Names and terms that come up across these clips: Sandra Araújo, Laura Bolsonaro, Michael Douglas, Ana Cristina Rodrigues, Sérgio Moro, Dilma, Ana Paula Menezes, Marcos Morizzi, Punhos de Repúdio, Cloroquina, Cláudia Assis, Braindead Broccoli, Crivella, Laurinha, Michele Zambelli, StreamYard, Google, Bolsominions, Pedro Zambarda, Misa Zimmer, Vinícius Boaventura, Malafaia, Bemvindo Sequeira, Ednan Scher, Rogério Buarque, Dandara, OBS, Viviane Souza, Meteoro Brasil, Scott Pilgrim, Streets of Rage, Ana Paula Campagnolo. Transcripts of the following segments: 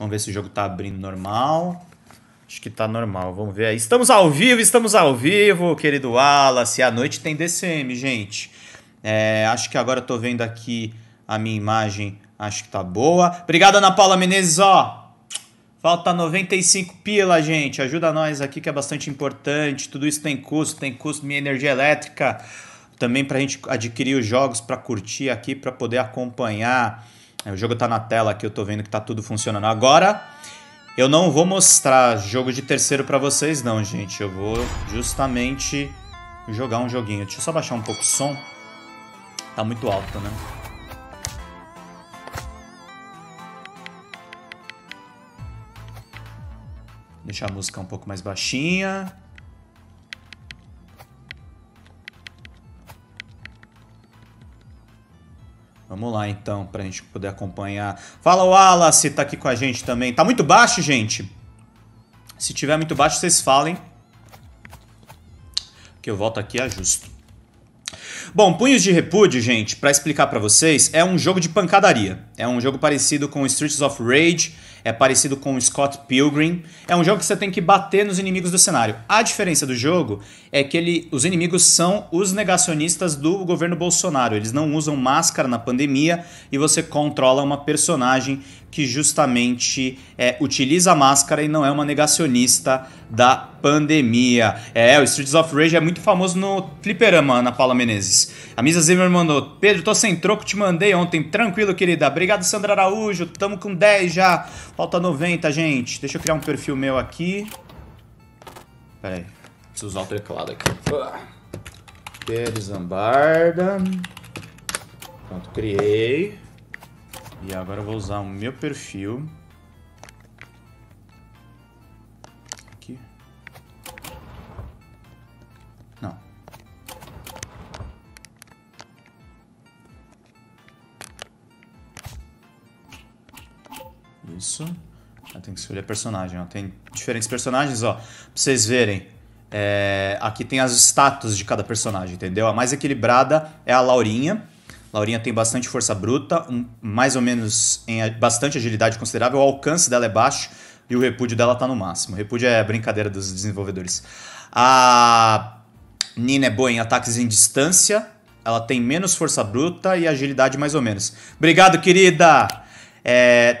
Vamos ver se o jogo tá abrindo normal. Acho que tá normal, vamos ver aí. Estamos ao vivo, querido Wallace. À noite tem DCM, gente. É, acho que agora eu tô vendo aqui a minha imagem, acho que tá boa. Obrigado, Ana Paula Menezes, ó. Falta 95 pila, gente. Ajuda nós aqui que é bastante importante. Tudo isso tem custo minha energia elétrica. Também pra gente adquirir os jogos, pra curtir aqui, pra poder acompanhar. O jogo tá na tela aqui, eu tô vendo que tá tudo funcionando agora. Eu não vou mostrar jogo de terceiro pra vocês não, gente. Eu vou justamente jogar um joguinho. Deixa eu só baixar um pouco o som. Tá muito alto, né? Deixa a música um pouco mais baixinha. Vamos lá, então, pra gente poder acompanhar. Fala, Wallace, tá aqui com a gente também. Tá muito baixo, gente? Se tiver muito baixo, vocês falem. Que eu volto aqui e ajusto. Bom, Punhos de Repúdio, gente, pra explicar pra vocês, é um jogo de pancadaria. É um jogo parecido com Streets of Rage, é parecido com Scott Pilgrim. É um jogo que você tem que bater nos inimigos do cenário. A diferença do jogo é que os inimigos são os negacionistas do governo Bolsonaro. Eles não usam máscara na pandemia e você controla uma personagem que justamente utiliza a máscara e não é uma negacionista da pandemia. O Streets of Rage é muito famoso no fliperama, Ana Paula Menezes. A Misa Zimmer mandou, Pedro, tô sem troco, te mandei ontem. Tranquilo, querida. Obrigado, Sandra Araújo. Tamo com 10 já. Falta 90, gente. Deixa eu criar um perfil meu aqui. Pera aí. Preciso usar o teclado aqui. Pedro Zambarda. Pronto, criei. E agora eu vou usar o meu perfil. Aqui. Não. Isso. Eu tenho que escolher personagem, ó. Tem diferentes personagens, ó. Pra vocês verem. Aqui tem as status de cada personagem, entendeu? A mais equilibrada é a Laurinha. Laurinha tem bastante força bruta, mais ou menos bastante agilidade considerável, o alcance dela é baixo e o repúdio dela tá no máximo. O repúdio é a brincadeira dos desenvolvedores. A Nina é boa em ataques em distância, ela tem menos força bruta e agilidade mais ou menos. Obrigado, querida!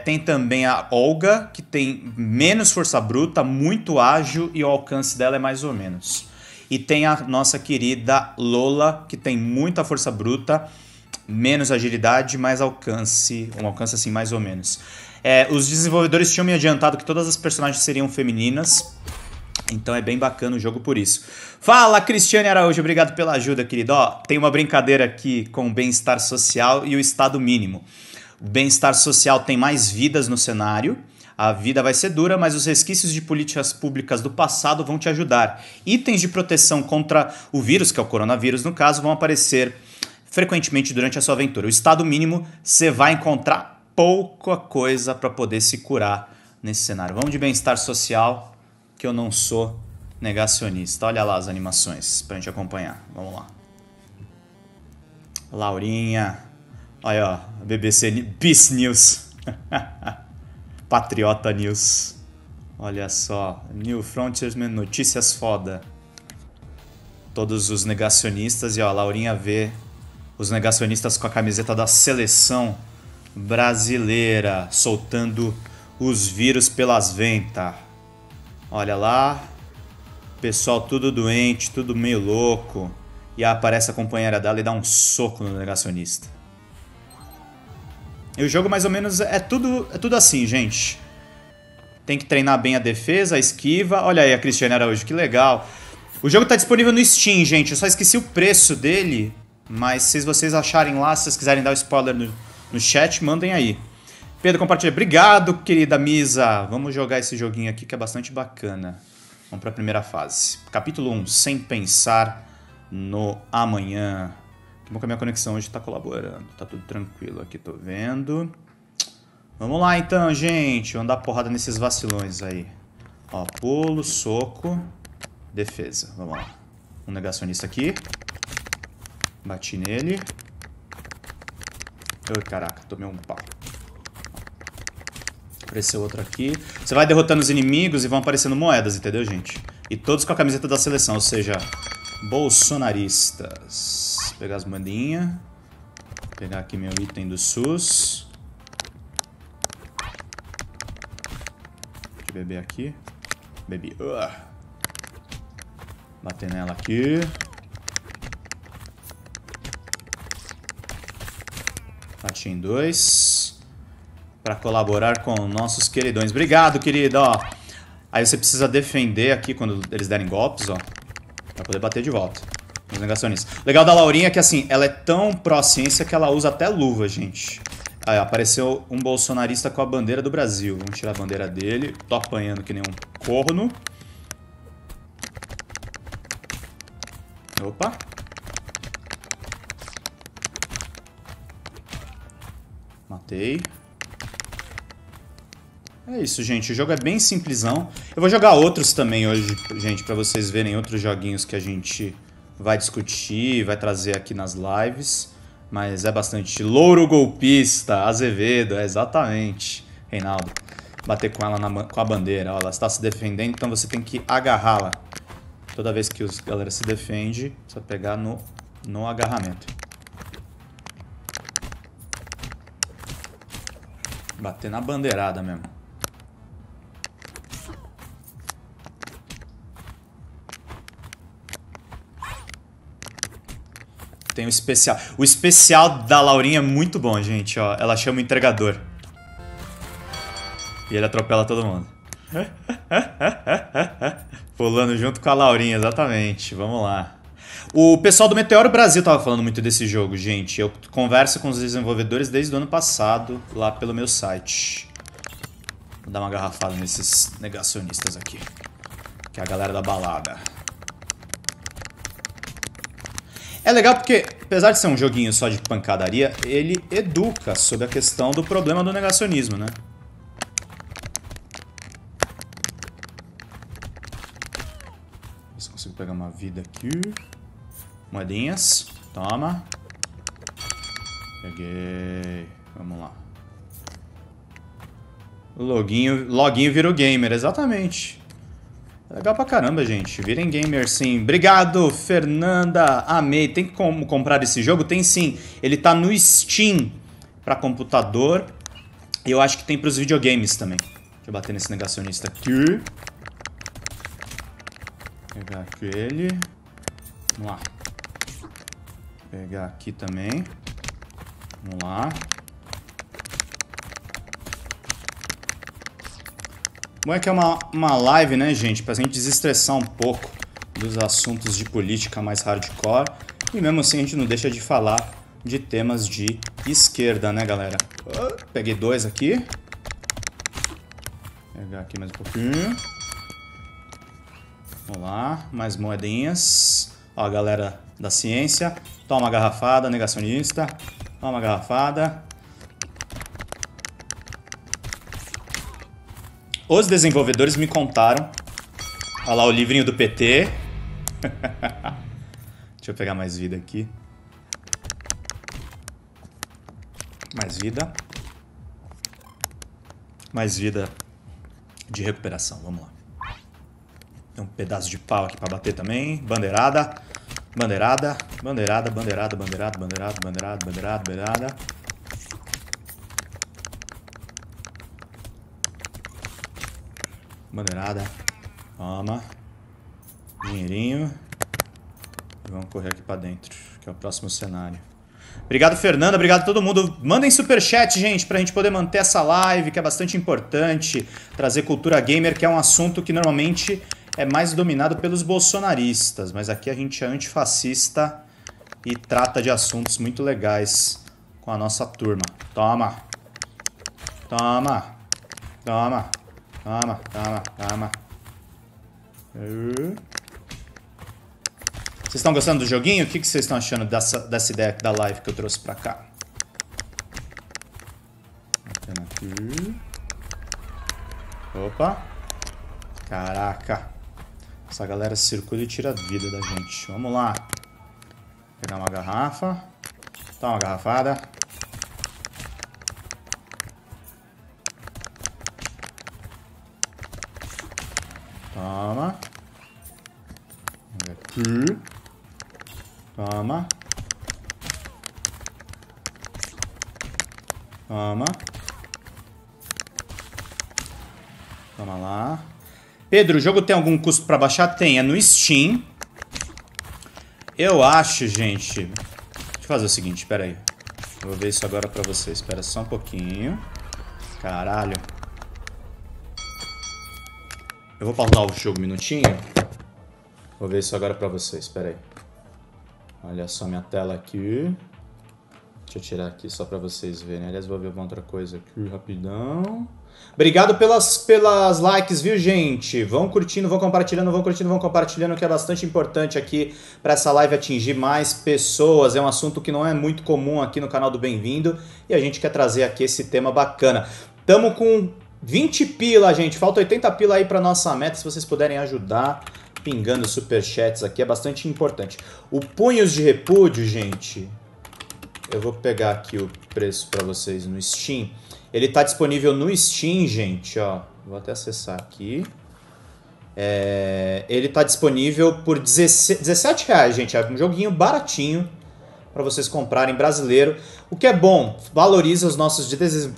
Tem também a Olga, que tem menos força bruta, muito ágil e o alcance dela é mais ou menos. E tem a nossa querida Lola, que tem muita força bruta, menos agilidade, mais alcance, um alcance assim mais ou menos. Os desenvolvedores tinham me adiantado que todas as personagens seriam femininas, então é bem bacana o jogo por isso. Fala, Cristiane Araújo, obrigado pela ajuda, querido. Ó, tem uma brincadeira aqui com o bem-estar social e o estado mínimo. O bem-estar social tem mais vidas no cenário, a vida vai ser dura, mas os resquícios de políticas públicas do passado vão te ajudar. Itens de proteção contra o vírus, que é o coronavírus no caso, vão aparecer frequentemente durante a sua aventura. O estado mínimo, você vai encontrar pouca coisa para poder se curar nesse cenário. Vamos de bem-estar social, que eu não sou negacionista. Olha lá as animações pra gente acompanhar. Vamos lá. Laurinha. Olha, ó, a BBC Peace News. Patriota News. Olha só. New Frontiersman, notícias foda. Todos os negacionistas. E ó, a Laurinha vê os negacionistas com a camiseta da seleção brasileira, soltando os vírus pelas ventas. Olha lá, pessoal tudo doente, tudo meio louco. E aparece a companheira dela e dá um soco no negacionista. E o jogo mais ou menos é tudo assim, gente. Tem que treinar bem a defesa, a esquiva. Olha aí a Cristiane Araújo, que legal. O jogo tá disponível no Steam, gente. Eu só esqueci o preço dele. Mas se vocês acharem lá, se vocês quiserem dar o spoiler no chat, mandem aí. Pedro, compartilha. Obrigado, querida Misa. Vamos jogar esse joguinho aqui que é bastante bacana. Vamos para a primeira fase. Capítulo 1, Sem Pensar no Amanhã. Que bom que a minha conexão hoje está colaborando. Tá tudo tranquilo aqui, tô vendo. Vamos lá então, gente. Vamos dar porrada nesses vacilões aí. Ó, pulo, soco, defesa. Vamos lá. Um negacionista aqui. Bati nele. Ai, caraca, tomei um pau. Apareceu outro aqui. Você vai derrotando os inimigos e vão aparecendo moedas, entendeu, gente? E todos com a camiseta da seleção, ou seja, bolsonaristas. Vou pegar as moedinhas. Vou pegar aqui meu item do SUS. Deixa eu beber aqui. Bebi. Bater nela aqui. Bati em dois. Pra colaborar com nossos queridões. Obrigado, querido, ó. Aí você precisa defender aqui quando eles derem golpes, ó. Pra poder bater de volta. Os negacionistas. O legal da Laurinha é que, assim, ela é tão pró-ciência que ela usa até luva, gente. Aí, ó, apareceu um bolsonarista com a bandeira do Brasil. Vamos tirar a bandeira dele. Tô apanhando que nem um corno. Opa. Matei. É isso, gente. O jogo é bem simplesão. Eu vou jogar outros também hoje, gente, pra vocês verem outros joguinhos que a gente vai discutir, vai trazer aqui nas lives. Mas é bastante louro golpista, Azevedo, é exatamente, Reinaldo. Bater com ela com a bandeira. Ó, ela está se defendendo, então você tem que agarrá-la. Toda vez que a galera se defende, precisa pegar no agarramento. Bater na bandeirada mesmo. Tem o especial. O especial da Laurinha é muito bom, gente. Ó, ela chama o entregador. E ele atropela todo mundo. Pulando junto com a Laurinha, exatamente. Vamos lá. O pessoal do Meteoro Brasil tava falando muito desse jogo, gente. Eu converso com os desenvolvedores desde o ano passado, lá pelo meu site. Vou dar uma garrafada nesses negacionistas aqui, que é a galera da balada. É legal porque, apesar de ser um joguinho só de pancadaria, ele educa sobre a questão do problema do negacionismo, né? Vê se consigo pegar uma vida aqui. Moedinhas. Toma. Peguei. Vamos lá. O loguinho virou gamer. Exatamente. É legal pra caramba, gente. Virem gamer, sim. Obrigado, Fernanda. Amei. Tem como comprar esse jogo? Tem sim. Ele tá no Steam pra computador. E eu acho que tem pros videogames também. Deixa eu bater nesse negacionista aqui. Pegar aquele. Vamos lá. Pegar aqui também. Vamos lá. Bom, é que é uma live, né, gente? Pra gente desestressar um pouco dos assuntos de política mais hardcore. E mesmo assim a gente não deixa de falar de temas de esquerda, né, galera? Peguei dois aqui. Pegar aqui mais um pouquinho. Vamos lá. Mais moedinhas. Ó, a galera da ciência. Toma uma garrafada, negacionista. Toma uma garrafada. Os desenvolvedores me contaram. Olha lá o livrinho do PT. Deixa eu pegar mais vida aqui. Mais vida. Mais vida de recuperação. Vamos lá. Tem um pedaço de pau aqui pra bater também. Bandeirada. Bandeirada, bandeirada, bandeirada, bandeirada, bandeirada, bandeirada, bandeirada, bandeirada. Bandeirada. Toma. Dinheirinho. E vamos correr aqui pra dentro, que é o próximo cenário. Obrigado, Fernanda. Obrigado a todo mundo. Mandem superchat, gente, pra gente poder manter essa live, que é bastante importante. Trazer cultura gamer, que é um assunto que normalmente é mais dominado pelos bolsonaristas, mas aqui a gente é antifascista e trata de assuntos muito legais com a nossa turma. Toma! Toma! Toma! Toma! Toma! Toma! Vocês estão gostando do joguinho? O que vocês estão achando dessa ideia da live que eu trouxe pra cá? Opa! Caraca! Essa galera circula e tira a vida da gente. Vamos lá. Pegar uma garrafa. Tá, uma garrafada. Toma. Aqui. Toma. Toma. Toma lá. Pedro, o jogo tem algum custo pra baixar? Tem, é no Steam. Eu acho, gente... Deixa eu fazer o seguinte, pera aí. Vou ver isso agora pra vocês. Espera só um pouquinho. Caralho. Eu vou pausar o jogo um minutinho. Vou ver isso agora pra vocês, pera aí. Olha só minha tela aqui. Deixa eu tirar aqui só pra vocês verem. Aliás, vou ver uma outra coisa aqui rapidão. Obrigado pelas likes, viu, gente? Vão curtindo, vão compartilhando, vão curtindo, vão compartilhando, que é bastante importante aqui pra essa live atingir mais pessoas. É um assunto que não é muito comum aqui no canal do Bem-vindo e a gente quer trazer aqui esse tema bacana. Tamo com 20 pila, gente. Falta 80 pila aí pra nossa meta, se vocês puderem ajudar pingando superchats aqui, é bastante importante. O Punhos de Repúdio, gente... Eu vou pegar aqui o preço para vocês no Steam. Ele tá disponível no Steam, gente, ó. Vou até acessar aqui. Ele tá disponível por R$17, gente. É um joguinho baratinho para vocês comprarem brasileiro. O que é bom, valoriza os nossos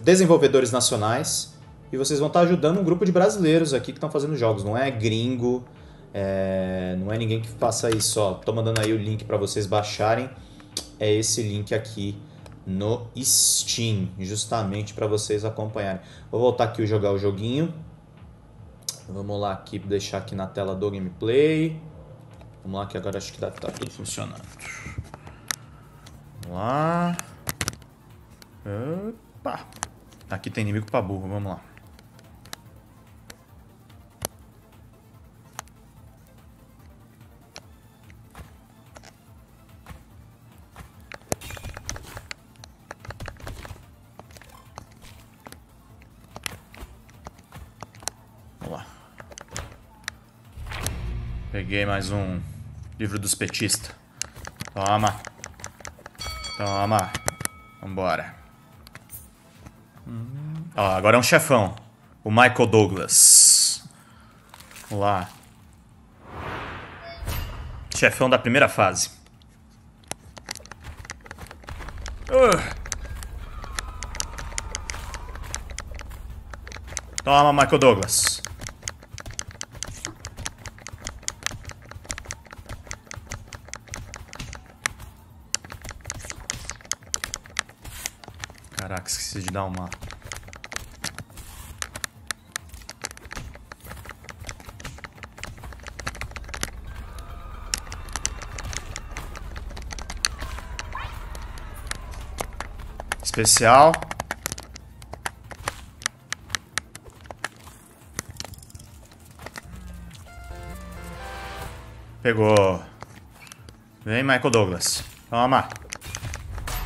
desenvolvedores nacionais. E vocês vão estar ajudando um grupo de brasileiros aqui que estão fazendo jogos. Não é gringo, não é ninguém que faça isso, ó. Tô mandando aí o link para vocês baixarem. É esse link aqui no Steam, justamente para vocês acompanharem. Vou voltar aqui e jogar o joguinho. Vamos lá aqui, deixar aqui na tela do gameplay. Vamos lá que agora acho que deve estar tudo funcionando. Vamos lá. Opa! Aqui tem inimigo pra burro, vamos lá. Peguei mais um livro dos petistas. Toma. Toma. Vambora. Ó, agora é um chefão. O Michael Douglas. Vamos lá. Chefão da primeira fase. Toma, Michael Douglas. Caraca, esqueci de dar uma... Especial. Pegou. Vem, Michael Douglas. Toma.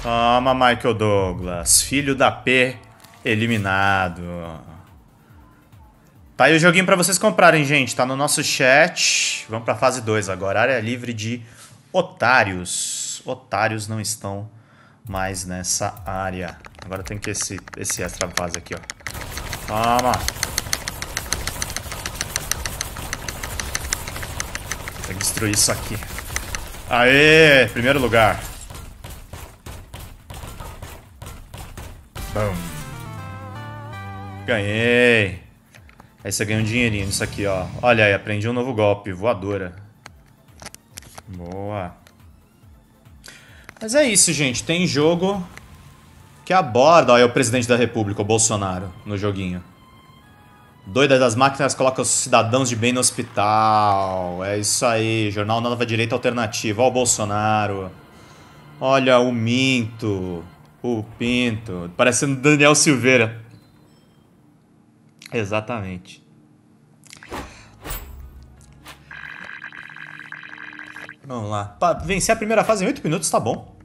Toma, Michael Douglas. Filho da P, eliminado. Tá aí o joguinho pra vocês comprarem, gente. Tá no nosso chat. Vamos pra fase 2 agora. Área livre de otários. Otários não estão mais nessa área. Agora tem que esse extra fase aqui, ó. Toma. Tem que destruir isso aqui. Aê! Primeiro lugar. Ganhei. Aí você ganha um dinheirinho nisso aqui, ó. Olha aí, aprendi um novo golpe. Voadora. Boa. Mas é isso, gente. Tem jogo que aborda... Olha, é o presidente da república, o Bolsonaro, no joguinho. Doida das máquinas coloca os cidadãos de bem no hospital. É isso aí. Jornal Nova Direita Alternativa. Olha o Bolsonaro. Olha o Minto. O Pinto, parecendo Daniel Silveira. Exatamente. Vamos lá. Pra vencer a primeira fase em 8 minutos, tá bom.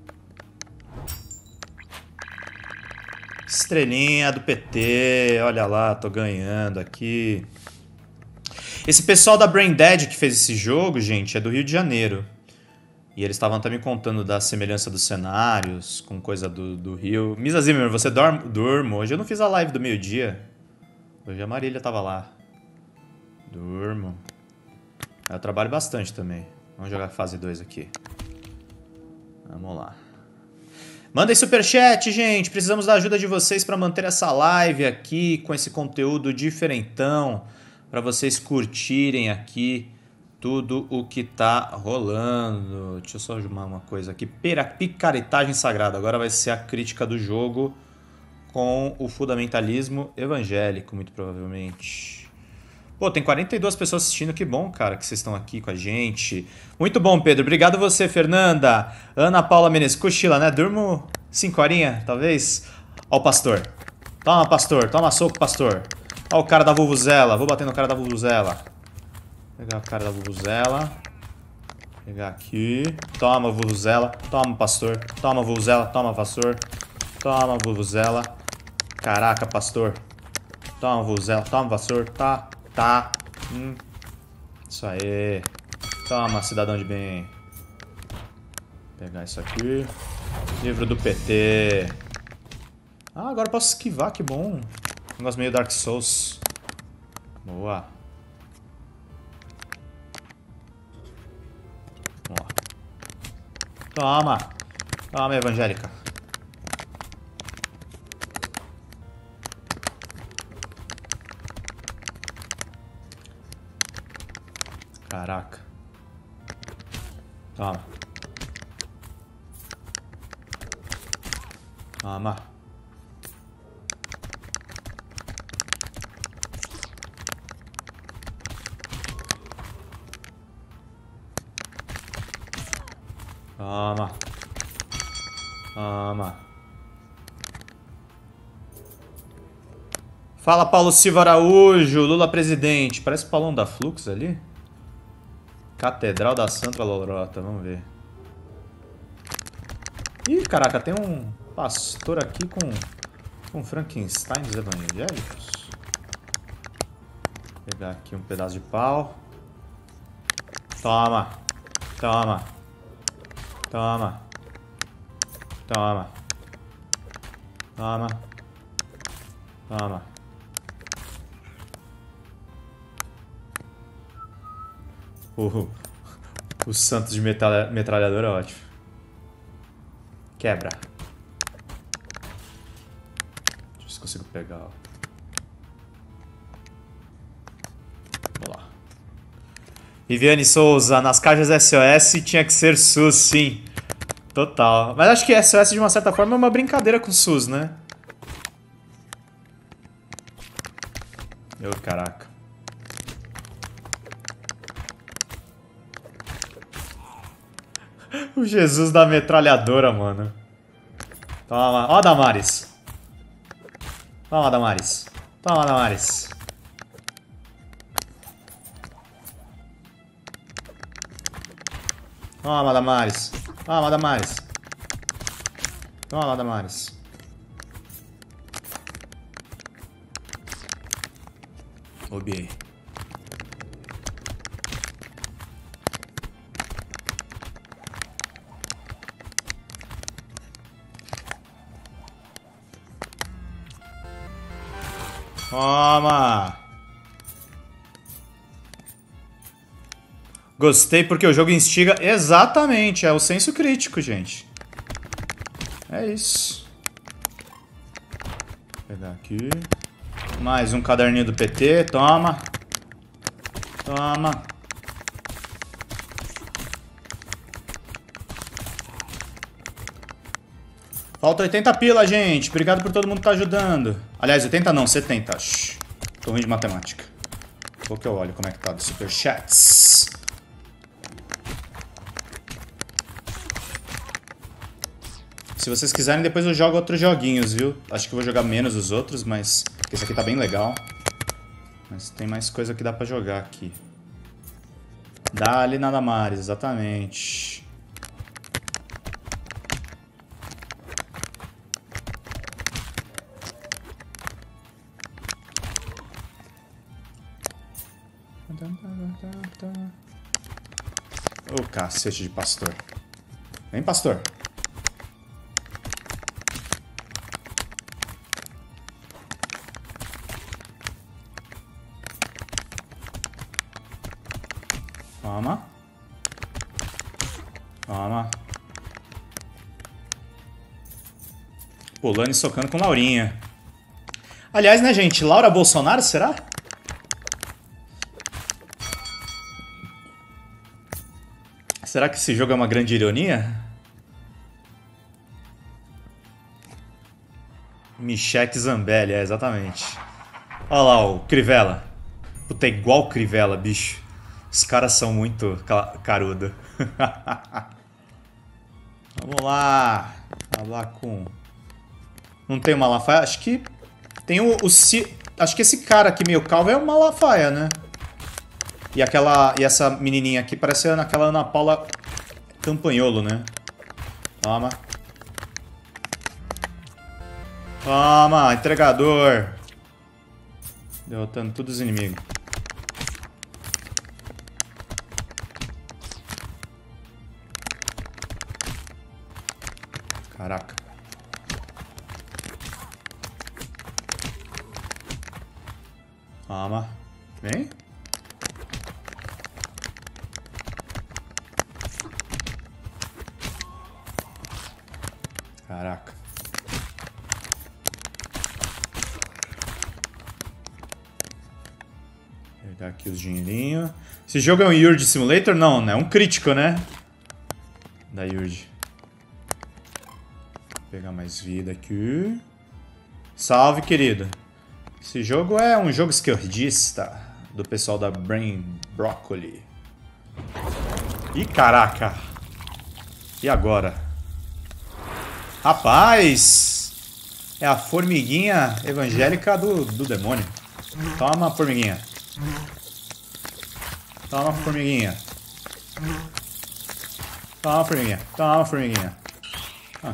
Estrelinha do PT, olha lá, tô ganhando aqui. Esse pessoal da Braindead que fez esse jogo, gente, é do Rio de Janeiro. E eles estavam até me contando da semelhança dos cenários, com coisa do Rio. Misa Zimmer, você durmo? Hoje eu não fiz a live do meio-dia. Hoje a Marília tava lá. Durmo. Eu trabalho bastante também. Vamos jogar fase 2 aqui. Vamos lá. Mandem superchat, gente. Precisamos da ajuda de vocês para manter essa live aqui com esse conteúdo diferentão, para vocês curtirem aqui tudo o que tá rolando. Deixa eu só arrumar uma coisa aqui. Pera picaretagem sagrada. Agora vai ser a crítica do jogo com o fundamentalismo evangélico, muito provavelmente. Pô, tem 42 pessoas assistindo, que bom, cara, que vocês estão aqui com a gente. Muito bom, Pedro. Obrigado você, Fernanda. Ana Paula Menezes. Cochila, né? Durmo 5 horinhas, talvez. Ó o pastor. Toma, pastor. Toma soco, pastor. Ó o cara da vuvuzela. Vou bater no cara da vuvuzela. Pegar o cara da vuvuzela. Pegar aqui. Toma, vuvuzela. Toma, pastor. Toma, vuvuzela. Toma, pastor. Toma, vuvuzela. Caraca, pastor. Toma, vuvuzela. Toma, pastor. Tá. Tá. Isso aí. Toma, cidadão de bem. Vou pegar isso aqui. Livro do PT. Ah, agora eu posso esquivar, que bom. Um negócio meio Dark Souls. Boa. Ó. Toma. Toma, evangélica. Caraca. Toma. Toma. Toma. Toma. Fala, Paulo Silva Araújo. Lula presidente. Parece o Paulão da Flux ali. Catedral da Santa Lorota, vamos ver. Ih, caraca, tem um pastor aqui com Frankenstein dos evangélicos. Vou pegar aqui um pedaço de pau. Toma, toma, toma, toma, toma, toma. O Santos de metralhadora é ótimo. Quebra. Deixa eu ver se consigo pegar. Vamos lá. Viviane Souza, nas caixas SOS tinha que ser SUS, sim. Total. Mas acho que SOS de uma certa forma é uma brincadeira com SUS, né? Meu caraca. O Jesus da metralhadora, mano. Toma. Ó, Damares. Toma, Damares. Toma, Damares. Toma, Damares. Toma, Damares. Toma, Damares. Obi. Toma! Gostei porque o jogo instiga... Exatamente, é o senso crítico, gente. É isso. Vou pegar aqui. Mais um caderninho do PT. Toma. Toma. Falta 80 pila, gente. Obrigado por todo mundo que tá ajudando. Aliás, 80 não, 70. Shhh. Tô ruim de matemática. Vou que eu olho como é que tá do superchats. Se vocês quiserem, depois eu jogo outros joguinhos, viu? Acho que eu vou jogar menos os outros, mas... Esse aqui tá bem legal. Mas tem mais coisa que dá pra jogar aqui. Dá-lhe nada mais, exatamente. Ô, cacete de pastor. Vem, pastor. Toma. Toma. Pulando e socando com Laurinha. Aliás, né, gente? Laura Bolsonaro, será? Será que esse jogo é uma grande ironia? Michele Zambelli, é, exatamente. Olha lá o Crivella. Puta, é igual o Crivella, bicho. Os caras são muito carudo. Vamos lá. Falar com... Não tem o Malafaia? Acho que tem o... Acho que esse cara aqui meio calvo é o Malafaia, né? E aquela... E essa menininha aqui parece aquela Ana Paula Campagnolo, né? Toma. Toma, entregador. Derrotando todos os inimigos. Caraca. Toma. Vem. Caraca. Pegar aqui os dinheirinhos. Esse jogo é um Yurge Simulator? Não, né? É um crítico, né? Da Yurge. Vou pegar mais vida aqui. Salve, querido. Esse jogo é um jogo esquerdista do pessoal da Braindead Broccoli. Ih, caraca. E agora? Rapaz! É a formiguinha evangélica do demônio. Toma, formiguinha. Toma, formiguinha. Toma, formiguinha. Toma, formiguinha. Ah.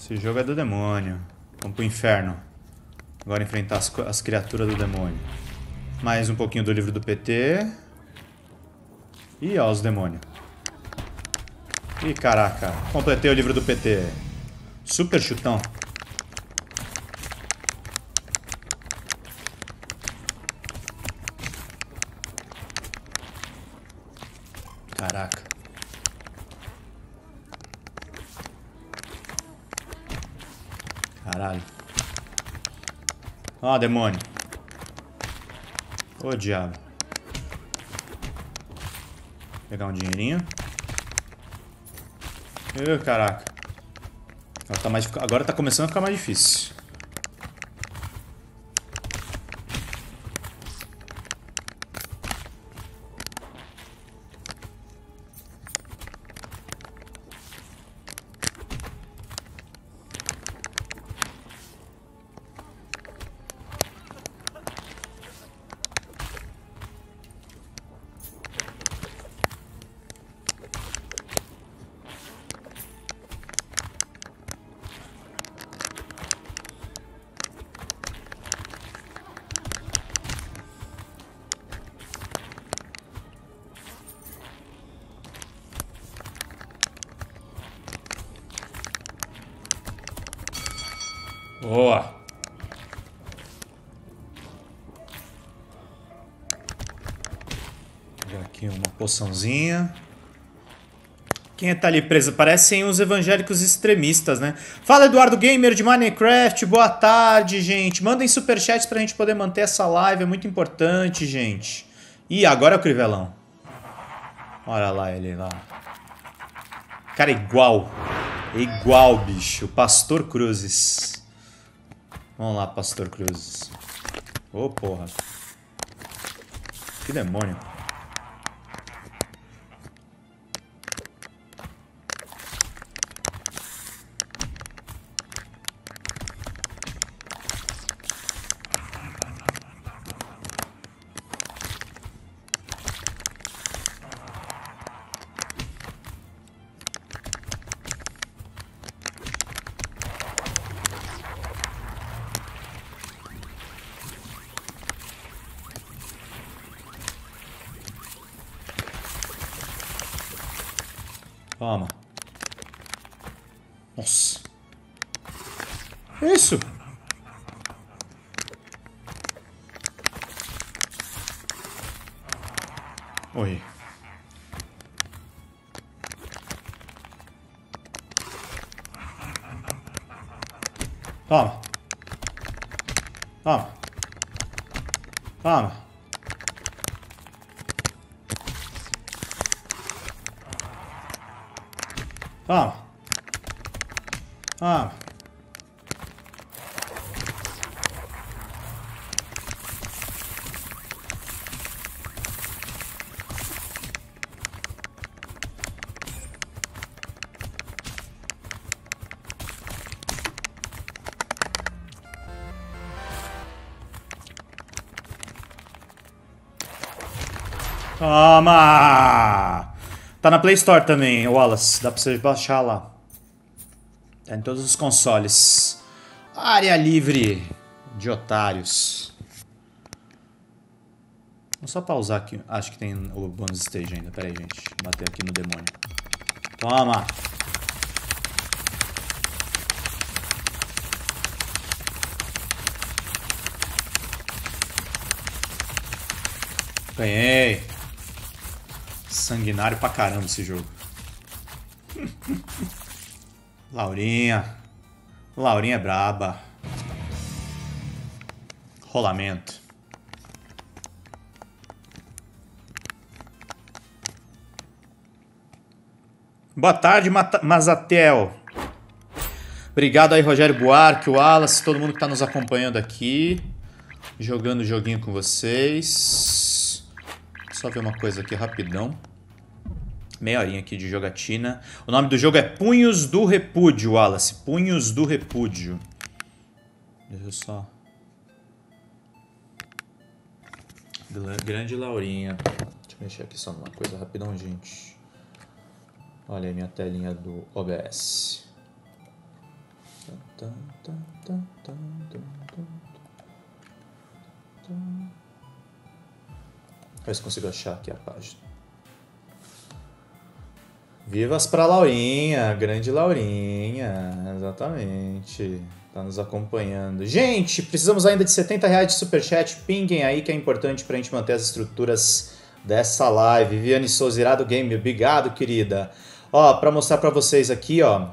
Esse jogo é do demônio. Vamos pro inferno. Agora enfrentar as criaturas do demônio. Mais um pouquinho do livro do PT. Ih, ó, os demônios. Ih, caraca. Completei o livro do PT. Super chutão. Caraca. Caralho. Ó, demônio. Ô, diabo. Pegar um dinheirinho. Ô, caraca. Agora tá, agora tá começando a ficar mais difícil. Boa! Vou aqui uma poçãozinha. Quem tá ali preso? Parecem uns evangélicos extremistas, né? Fala, Eduardo Gamer de Minecraft. Boa tarde, gente. Mandem superchats pra gente poder manter essa live. É muito importante, gente. Ih, agora é o Crivelão. Olha lá ele lá. Cara, igual. É igual, bicho. Pastor Cruzes. Vamos lá, Pastor Cruzes. Ô, oh, porra. Que demônio. Toma. Nossa. Isso. Oi. Toma. Toma. Toma. Toma. Toma. Toma! Tá na Play Store também, Wallace. Dá pra você baixar lá. Tá em todos os consoles. Área livre de otários. Vou só pausar aqui. Acho que tem o bonus stage ainda. Pera aí, gente. Bater aqui no demônio. Toma! Ganhei! Sanguinário pra caramba esse jogo. Laurinha. Laurinha é braba. Rolamento. Boa tarde, Mazatel. Obrigado aí, Rogério Buarque, o Wallace, todo mundo que tá nos acompanhando aqui. Jogando o joguinho com vocês. Só ver uma coisa aqui rapidão. Meia horinha aqui de jogatina. O nome do jogo é Punhos do Repúdio, Wallace. Punhos do Repúdio. Deixa eu só... Grande Laurinha. Deixa eu mexer aqui só numa coisa rapidão, gente. Olha aí minha telinha do OBS. Vamos ver se consigo achar aqui a página. Vivas pra Laurinha, grande Laurinha, exatamente, tá nos acompanhando. Gente, precisamos ainda de R$70 de superchat, pinguem aí que é importante pra gente manter as estruturas dessa live. Viviane Souza, irado game, obrigado, querida. Ó, pra mostrar pra vocês aqui, ó,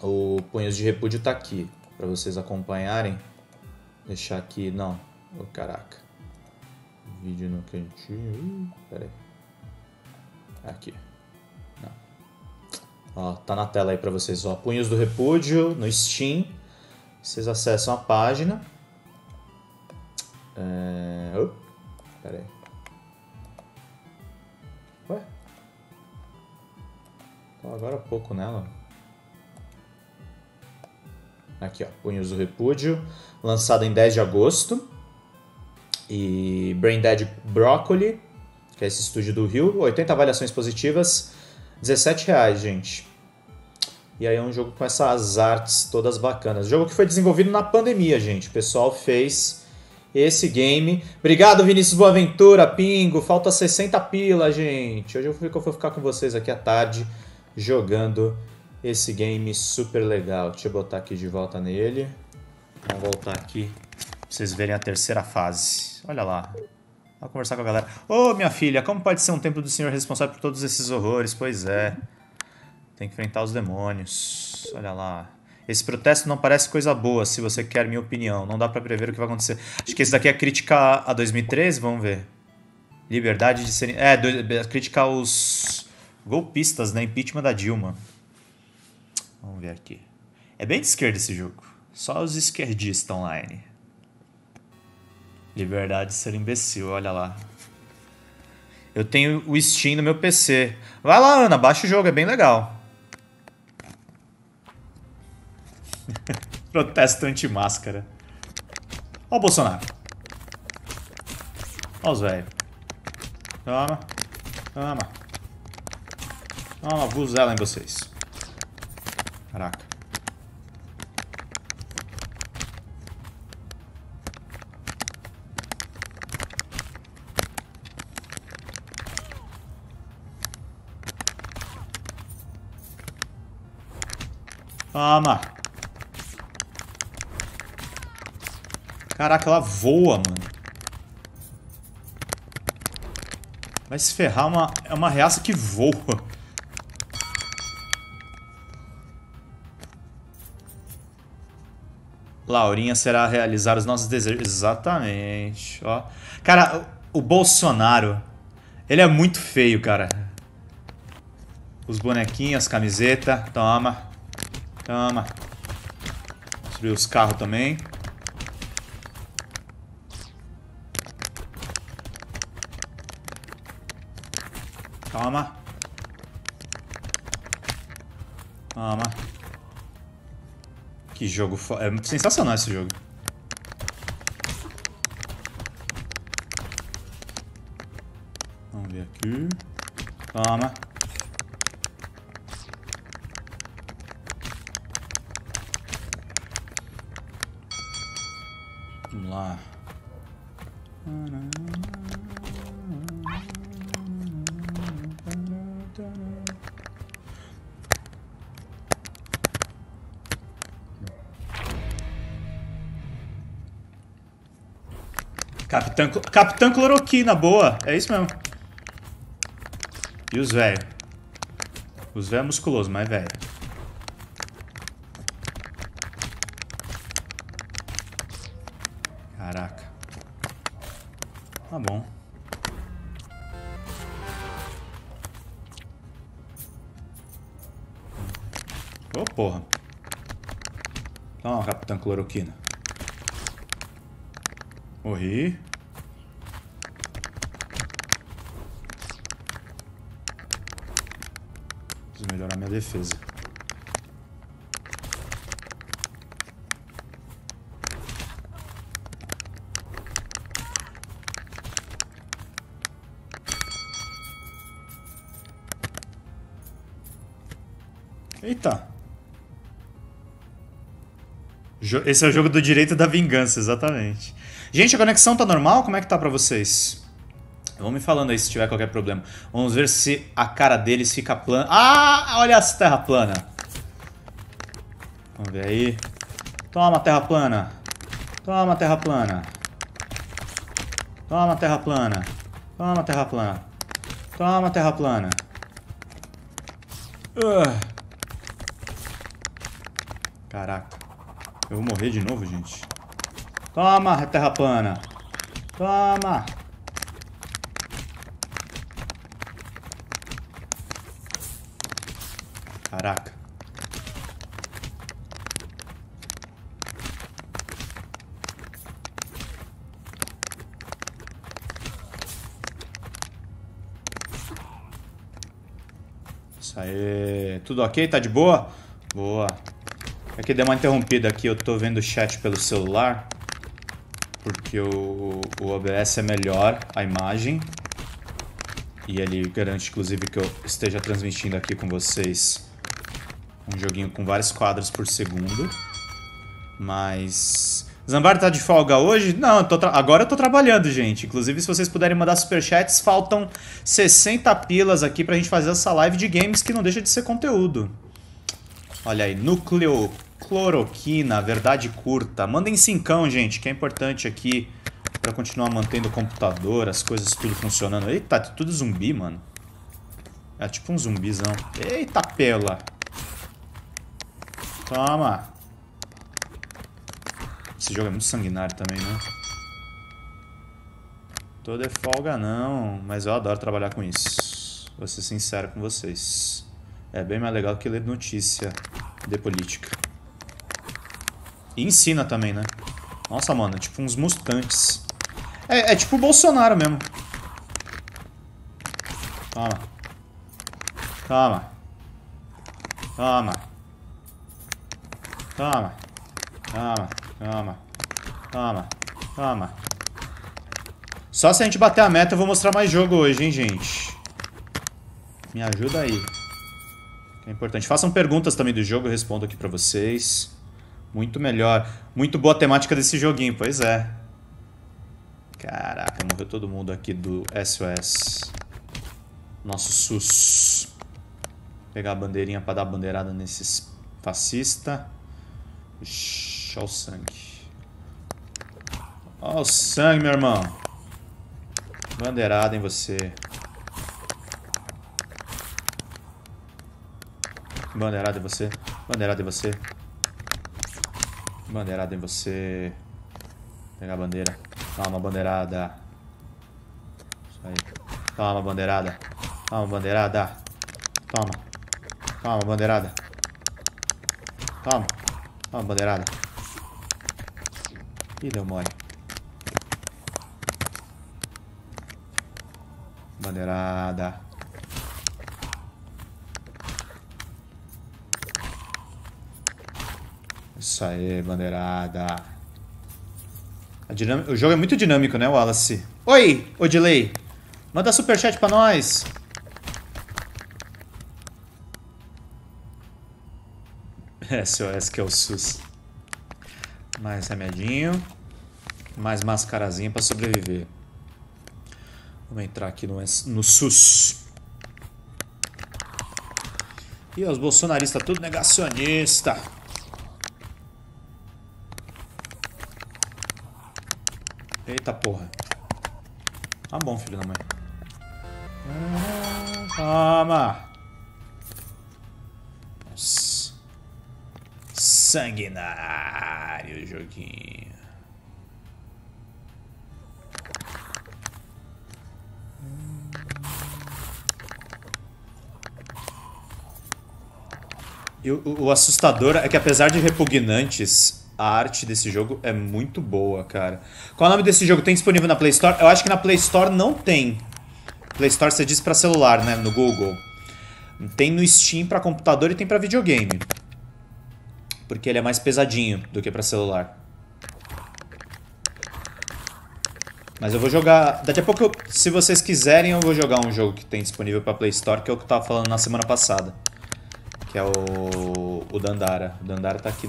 o Punhos de Repúdio tá aqui, pra vocês acompanharem. Deixar aqui, não, oh, caraca, vídeo no cantinho, pera aí, aqui. Ó, tá na tela aí pra vocês, ó, Punhos do Repúdio no Steam. Vocês acessam a página. Pera aí. Ué? Tô agora há pouco nela. Aqui, ó, Punhos do Repúdio, lançado em 10 de agosto. E Braindead Broccoli, que é esse estúdio do Rio, 80 avaliações positivas. R$17, gente. E aí é um jogo com essas artes todas bacanas. Jogo que foi desenvolvido na pandemia, gente. O pessoal fez esse game. Obrigado, Vinícius Boaventura, Pingo. Falta 60 pila, gente. Hoje eu vou ficar com vocês aqui à tarde jogando esse game super legal. Deixa eu botar aqui de volta nele. Vamos voltar aqui pra vocês verem a terceira fase. Olha lá. Vou conversar com a galera. Ô, minha filha, como pode ser um templo do senhor responsável por todos esses horrores? Pois é. Tem que enfrentar os demônios. Olha lá. Esse protesto não parece coisa boa, se você quer minha opinião. Não dá pra prever o que vai acontecer. Acho que esse daqui é criticar a 2013, vamos ver. Liberdade de ser... É, criticar os golpistas, né? Impeachment da Dilma. Vamos ver aqui. É bem de esquerda esse jogo. Só os esquerdistas online. Liberdade de ser imbecil, olha lá. Eu tenho o Steam no meu PC. Vai lá, Ana, baixa o jogo, é bem legal. Protesto anti-máscara. Ó o Bolsonaro. Ó os velhos. Toma. Toma. Toma, abuso ela em vocês. Caraca. Toma. Caraca, ela voa, mano. Vai se ferrar, é uma reaça que voa. Laurinha será realizar os nossos desejos. Exatamente. Ó. Cara, o Bolsonaro, ele é muito feio, cara. Os bonequinhos, as camisetas. Toma. Toma. Subir os carros também. Toma. Toma. Que jogo foda. É sensacional esse jogo. Vamos ver aqui. Toma. Vamos lá. Capitã Cloroquina, boa. É isso mesmo. E os velhos? Os velhos é musculoso, mas velho. Caraca. Tá bom. Ô, porra. Toma, Capitã Cloroquina. Morri. Preciso melhorar minha defesa. Eita. Esse é o jogo do direito da vingança, exatamente. Gente, a conexão tá normal? Como é que tá pra vocês? Vão me falando aí se tiver qualquer problema. Vamos ver se a cara deles fica plana. Ah, olha essa terra plana. Vamos ver aí. Toma, terra plana. Toma, terra plana. Toma, terra plana. Toma, terra plana. Toma, terra plana. Caraca. Eu vou morrer de novo, gente. Toma, terra plana. Toma. Caraca. Isso aí. Tudo ok? Tá de boa? Boa. É que deu uma interrompida aqui. Eu tô vendo o chat pelo celular. Porque o OBS é melhor a imagem e ele garante inclusive que eu esteja transmitindo aqui com vocês um joguinho com vários quadros por segundo. Mas... Zambar tá de folga hoje? Não, agora eu tô trabalhando, gente. Inclusive, se vocês puderem mandar superchats, faltam 60 pilas aqui pra gente fazer essa live de games que não deixa de ser conteúdo. Olha aí, núcleo... Cloroquina, verdade curta. Mandem 5, gente, que é importante aqui pra continuar mantendo o computador, as coisas tudo funcionando. Eita, tudo zumbi, mano. É tipo um zumbizão. Eita, pela. Toma. Esse jogo é muito sanguinário também, né? Tô de folga não, mas eu adoro trabalhar com isso. Vou ser sincero com vocês. É bem mais legal que ler notícia de política. E ensina também, né? Nossa, mano, é tipo uns mutantes. É tipo o Bolsonaro mesmo. Toma. Toma. Toma. Toma. Toma. Toma. Toma. Toma. Só se a gente bater a meta eu vou mostrar mais jogo hoje, hein, gente? Me ajuda aí. É importante. Façam perguntas também do jogo, eu respondo aqui pra vocês. Muito melhor. Muito boa a temática desse joguinho, pois é. Caraca, morreu todo mundo aqui do SOS. Nosso SUS. Vou pegar a bandeirinha pra dar a bandeirada nesses Fascista. Ixi, olha o sangue. Olha o sangue, meu irmão. Bandeirada em você. Bandeirada em você. Bandeirada em você. Bandeirada em você. Vou pegar a bandeira. Toma, bandeirada. Isso aí. Toma, bandeirada. Toma, bandeirada. Toma. Toma, bandeirada. Toma. Toma, bandeirada. Ih, deu mole. Bandeirada. Isso aí, bandeirada. O jogo é muito dinâmico, né, Wallace? Oi, Odilei. Manda superchat pra nós. SOS que é o SUS. Mais remedinho. Mais mascarazinha pra sobreviver. Vamos entrar aqui no SUS. E os bolsonaristas, tudo negacionista. Eita porra. Tá bom, filho da mãe. Toma. Nossa. Sanguinário joguinho. E o assustador é que, apesar de repugnantes, a arte desse jogo é muito boa, cara. Qual é o nome desse jogo? Tem disponível na Play Store? Eu acho que na Play Store não tem. Play Store você diz pra celular, né? No Google. Tem no Steam pra computador e tem pra videogame. Porque ele é mais pesadinho do que pra celular. Mas eu vou jogar... Daqui a pouco, se vocês quiserem, eu vou jogar um jogo que tem disponível pra Play Store, que é o que eu tava falando na semana passada. Que é o Dandara. O Dandara tá aqui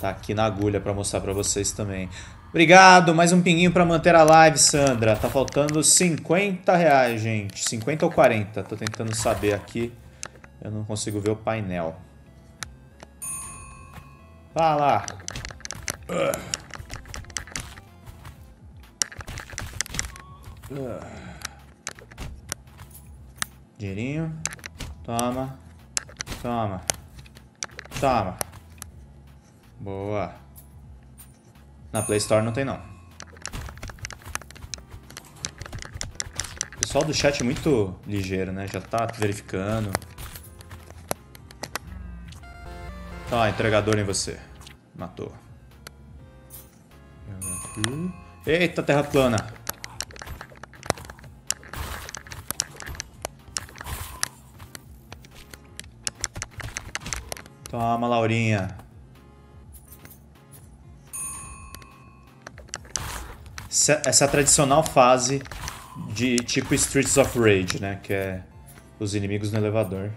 tá aqui na agulha pra mostrar pra vocês também. Obrigado! Mais um pinguinho pra manter a live, Sandra. Tá faltando 50 reais, gente. 50 ou 40? Tô tentando saber aqui. Eu não consigo ver o painel. Vai lá! Dinheirinho. Toma, toma, toma. Boa. Na Play Store não tem, não. O pessoal do chat é muito ligeiro, né? Já tá verificando. Tá, entregador em você. Matou. Eita, terra plana. Toma, Laurinha. Essa é a tradicional fase de tipo Streets of Rage, né? Que é os inimigos no elevador.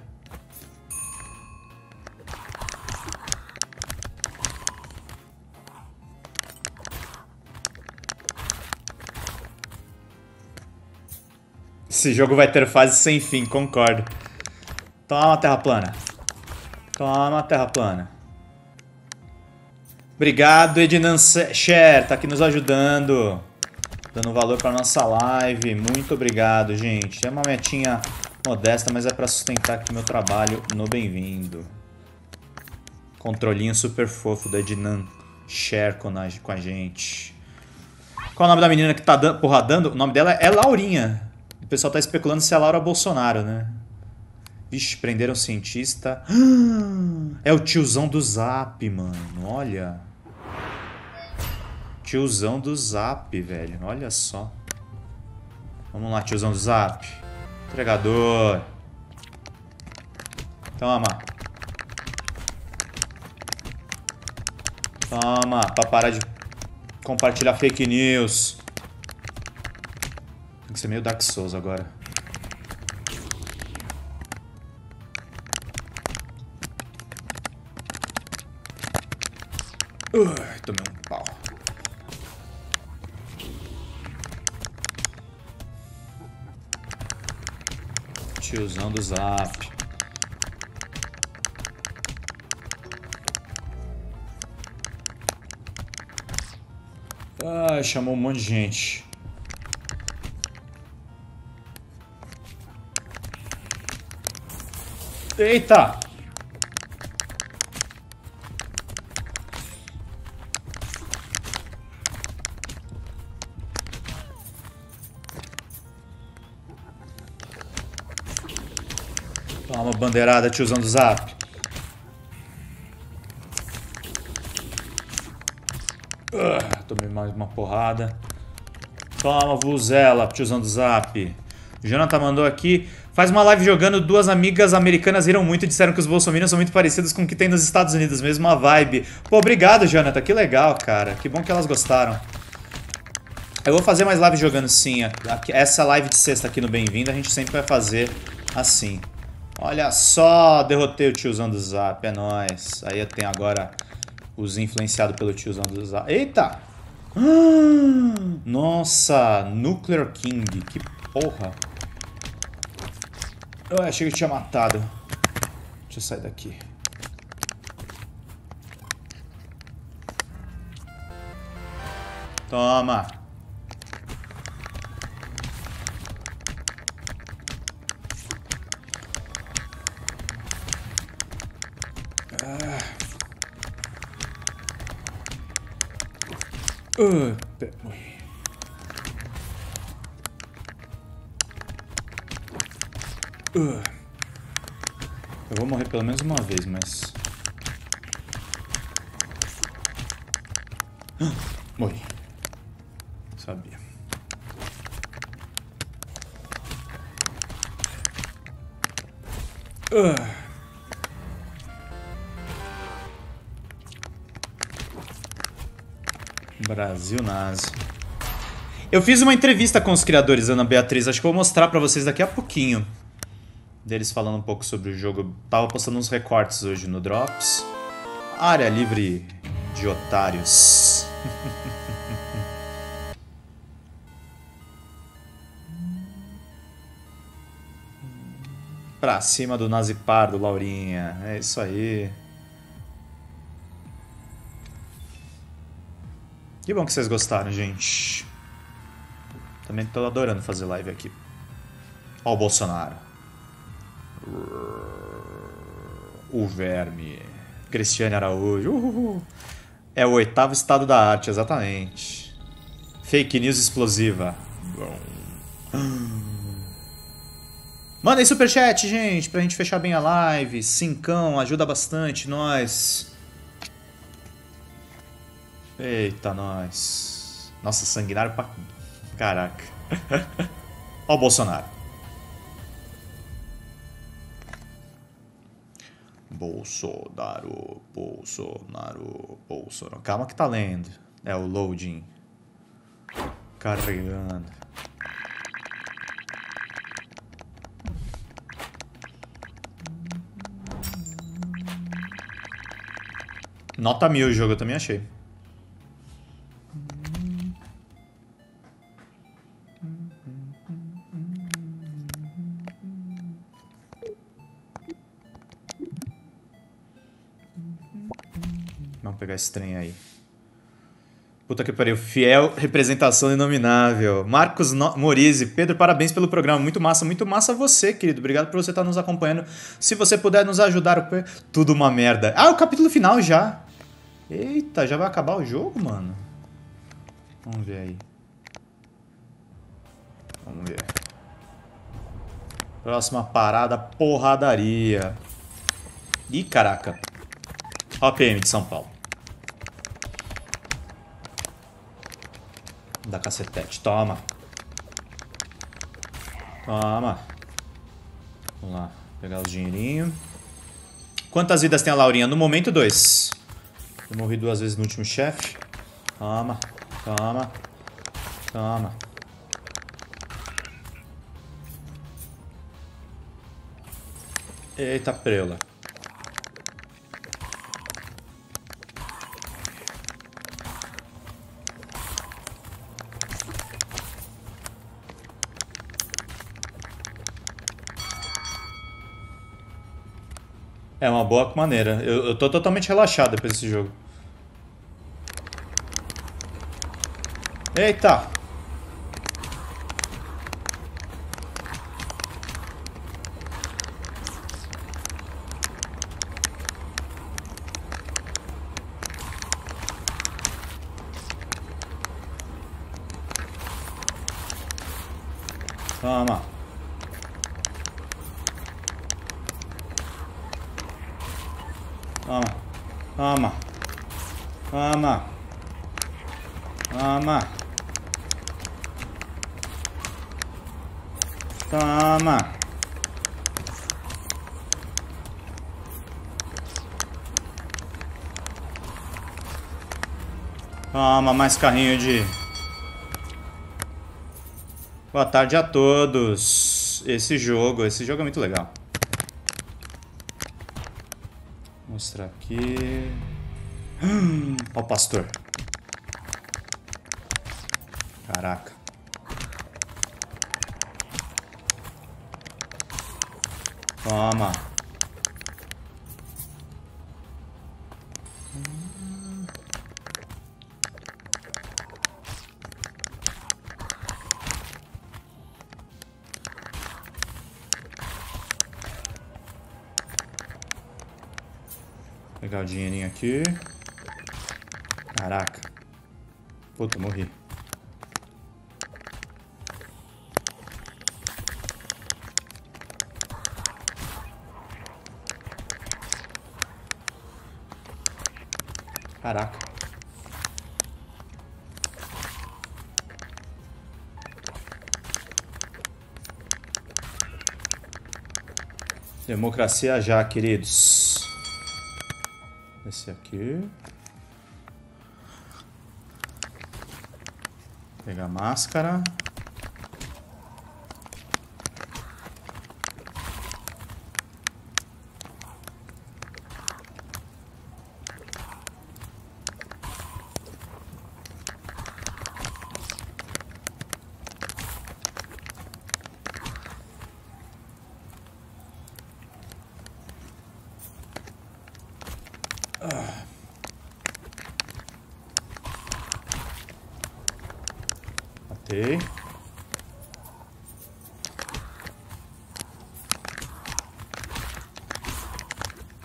Esse jogo vai ter fase sem fim, concordo. Toma, terra plana. Toma, terra plana. Obrigado, Ednan Scher, tá aqui nos ajudando. Dando valor pra nossa live. Muito obrigado, gente. É uma metinha modesta, mas é pra sustentar aqui meu trabalho no Bem-vindo. Controlinho super fofo da Ednan Scher com a gente. Qual é o nome da menina que tá porradando? O nome dela é Laurinha. O pessoal tá especulando se é a Laura Bolsonaro, né? Vixe, prenderam um cientista. É o tiozão do Zap, mano. Olha. Tiozão do Zap, velho. Olha só. Vamos lá, tiozão do Zap. Entregador. Toma. Toma, pra parar de compartilhar fake news. Tem que ser meio Dark Souls agora. Tomei um pau. Tiozão do Zap. Ai, chamou um monte de gente. Eita! Toma, bandeirada, tiozão do Zap. Tomei mais uma porrada. Toma, Vuzela, tiozão do Zap. O Jonathan mandou aqui. Faz uma live jogando, duas amigas americanas riram muito e disseram que os bolsominions são muito parecidos com o que tem nos Estados Unidos, mesmo a vibe. Pô, obrigado, Jonathan, que legal, cara. Que bom que elas gostaram. Eu vou fazer mais live jogando, sim. Essa live de sexta aqui no Bem-vindo, a gente sempre vai fazer assim. Olha só, derrotei o tiozão do Zap, é nóis. Aí eu tenho agora os influenciados pelo tiozão do Zap. Eita! Nossa, Nuclear King, que porra. Eu achei que eu tinha matado. Deixa eu sair daqui. Toma. Eu vou morrer pelo menos uma vez, mas... Morri. Sabia. Brasil nazi. Eu fiz uma entrevista com os criadores, Ana Beatriz. Acho que eu vou mostrar pra vocês daqui a pouquinho. Deles falando um pouco sobre o jogo. Eu tava postando uns recortes hoje no Drops. Área livre de otários. Pra cima do nazi pardo, Laurinha. É isso aí. Que bom que vocês gostaram, gente. Também tô adorando fazer live aqui. Ó o Bolsonaro. O verme. Cristiane Araújo. É o 8º estado da arte, exatamente. Fake news explosiva. Mandem superchat, gente, pra gente fechar bem a live. Cincão, ajuda bastante, nós. Eita, nós. Nossa, sanguinário pra... Caraca. Ó o Bolsonaro. Bolsonaro, Bolsonaro, Bolsonaro. Calma que tá lendo. É o loading. Carregando. Nota 1000 o jogo, eu também achei. Pegar esse trem aí. Puta que pariu. Fiel representação inominável. Marcos Morizzi. Pedro, parabéns pelo programa. Muito massa. Muito massa você, querido. Obrigado por você estar nos acompanhando. Se você puder nos ajudar... Tudo uma merda. Ah, o capítulo final já. Eita, já vai acabar o jogo, mano? Vamos ver aí. Vamos ver. Próxima parada, porradaria. Ih, caraca. Ó a PM de São Paulo. Da cacetete. Toma. Toma. Vamos lá. Pegar os dinheirinhos. Quantas vidas tem a Laurinha? No momento, 2. Eu morri 2 vezes no último chefe. Toma. Toma. Toma. Eita, preula. É uma boa maneira. Eu tô totalmente relaxado depois desse jogo. Eita! Toma. Toma. Toma. Toma. Toma. Toma. Toma, mais carrinho de... Boa tarde a todos. Esse jogo é muito legal. Vou mostrar aqui. Ó o pastor. Caraca. Toma. Pegar o dinheirinho aqui. Caraca. Puta, morri. Caraca. Democracia já, queridos. Esse aqui. Pegar a máscara.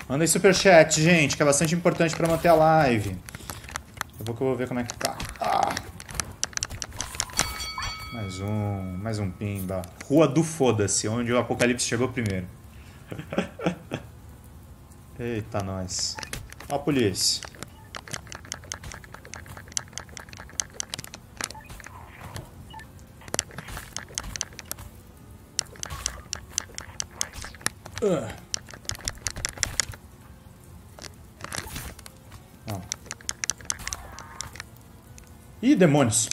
Mandei superchat, gente, que é bastante importante pra manter a live. Eu vou ver como é que tá. Ah. Mais um pimba. Rua do Foda-se, onde o apocalipse chegou primeiro. Eita, nós. Ó a polícia. Ih, demônios.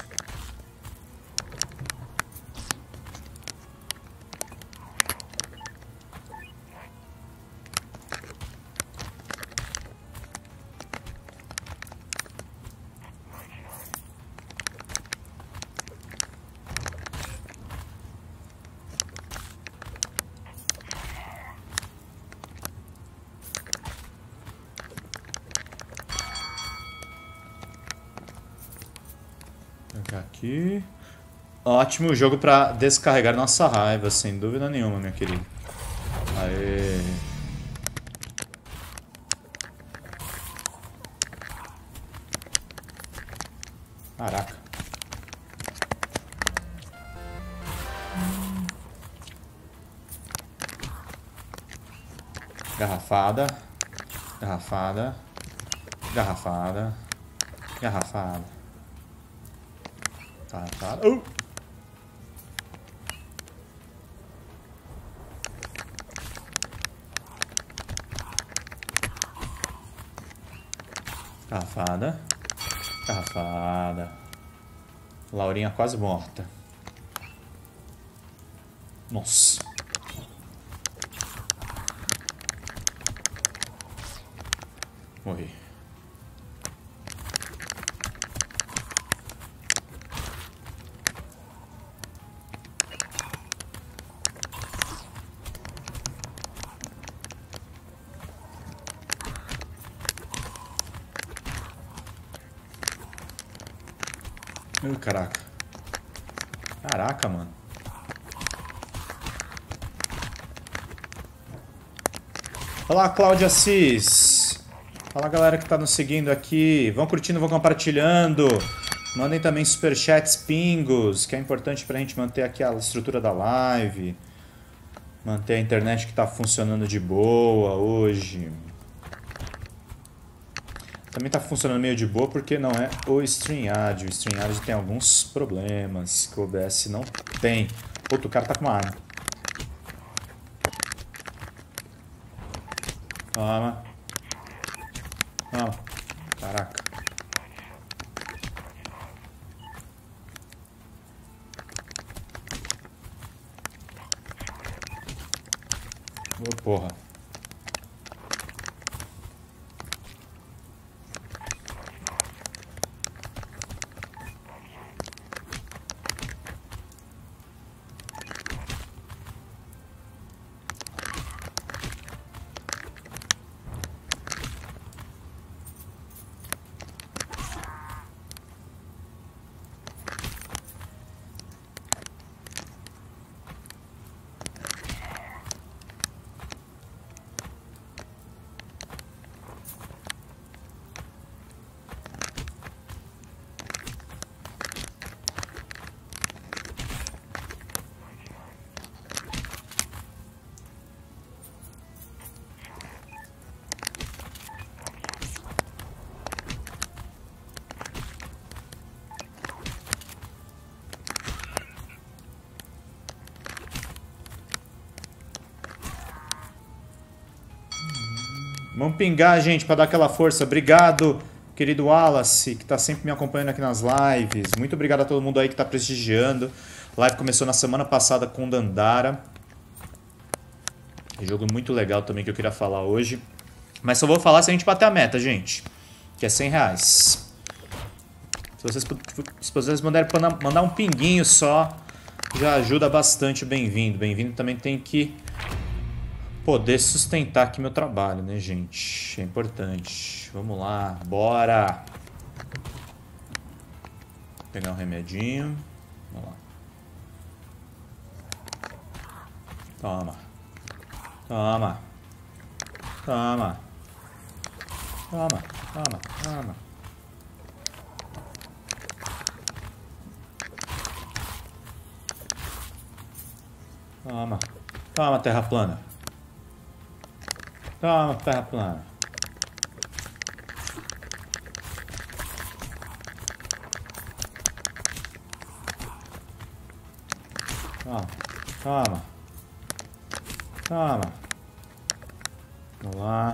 Aqui. Ótimo jogo pra descarregar nossa raiva, sem dúvida nenhuma, minha querida. Aê. Caraca. Garrafada. Garrafada. Garrafada. Garrafada. Tá. Garrafada. Garrafada. Laurinha quase morta. Nossa. Morri. Caraca. Caraca, mano. Olá, Cláudia Assis. Fala, galera que tá nos seguindo aqui. Vão curtindo, vão compartilhando. Mandem também superchats, pingos, que é importante pra gente manter aqui a estrutura da live. Manter a internet que tá funcionando de boa hoje. Também tá funcionando meio de boa porque não é o StreamYard. O StreamYard tem alguns problemas que o OBS não tem. Outro cara tá com uma arma. Toma. Toma. Caraca. Ô, porra. Vamos pingar, gente, para dar aquela força. Obrigado, querido Wallace, que está sempre me acompanhando aqui nas lives. Muito obrigado a todo mundo aí que está prestigiando. A live começou na semana passada com Dandara. Jogo muito legal também que eu queria falar hoje. Mas só vou falar se a gente bater a meta, gente, que é R$100. Se vocês puderem mandar um pinguinho só, já ajuda bastante. Bem-vindo. Bem-vindo também tem que poder sustentar aqui meu trabalho, né, gente? É importante. Vamos lá, bora! Vou pegar um remedinho. Vamos lá. Toma. Toma. Toma. Toma, toma, toma. Toma. Toma, terra plana. Toma, terra plana. Toma, toma. Toma. Vamos lá.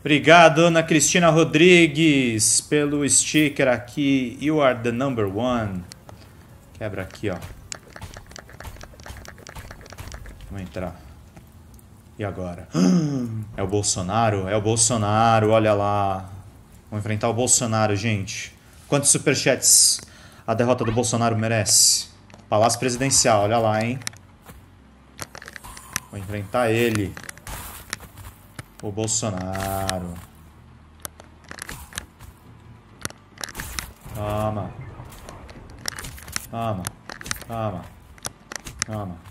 Obrigado, Ana Cristina Rodrigues, pelo sticker aqui. You are the number one. Quebra aqui, ó. Vamos entrar. E agora? É o Bolsonaro? É o Bolsonaro, olha lá. Vamos enfrentar o Bolsonaro, gente. Quantos superchats a derrota do Bolsonaro merece? Palácio Presidencial, olha lá, hein? Vou enfrentar ele. O Bolsonaro. Toma. Toma. Toma. Toma.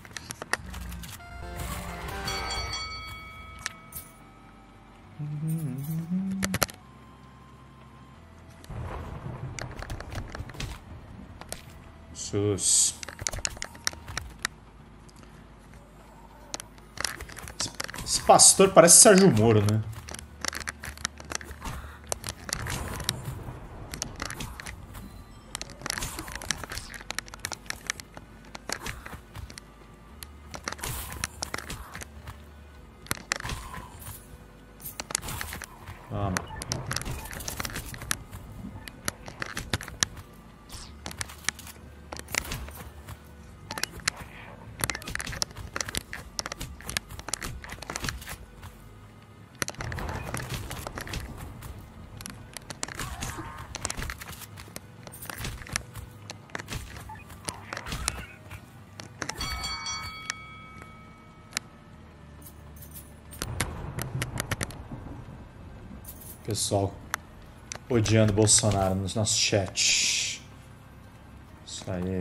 Sus. Esse pastor parece Sérgio Moro, né? Pessoal odiando Bolsonaro no nosso chat. Aê.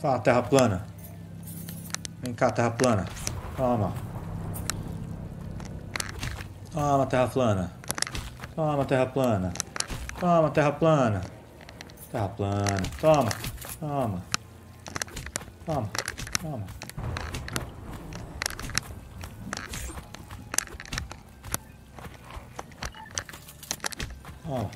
Fala, terra plana. Vem cá, terra plana. Toma. Toma, terra plana. Toma, terra plana. Toma, terra plana. Terra plana. Toma. Toma. Toma. Toma. Toma.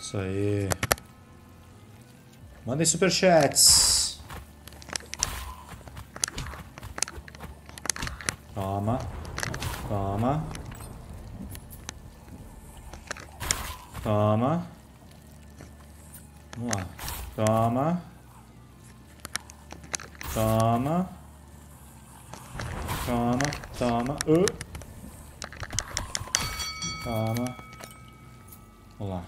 Isso aí. Mandem superchats. Toma. Toma. Toma. Vamos lá. Toma. Toma. Toma. Toma. Toma. Vamos lá.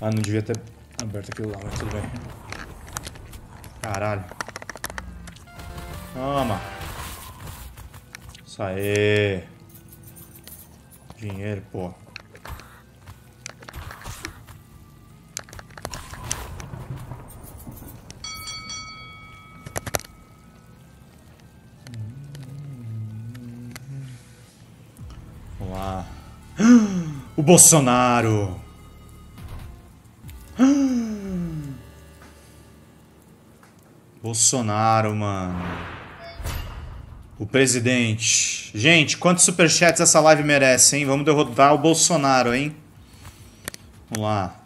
Ah, não devia ter aberto aquilo lá, mas tudo bem. Caralho. Toma. Isso aí. Dinheiro, pô. Vamos lá. O Bolsonaro. Bolsonaro, mano. O presidente. Gente, quantos superchats essa live merece, hein? Vamos derrotar o Bolsonaro, hein? Vamos lá.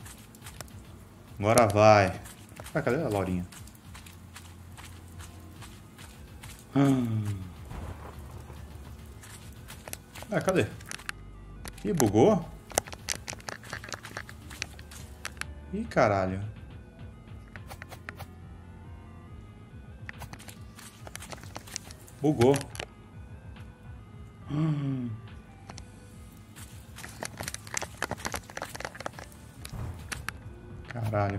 Agora vai. Ah, cadê a Laurinha? Ah, cadê? Ih, bugou? Ih, caralho. Bugou. Caralho.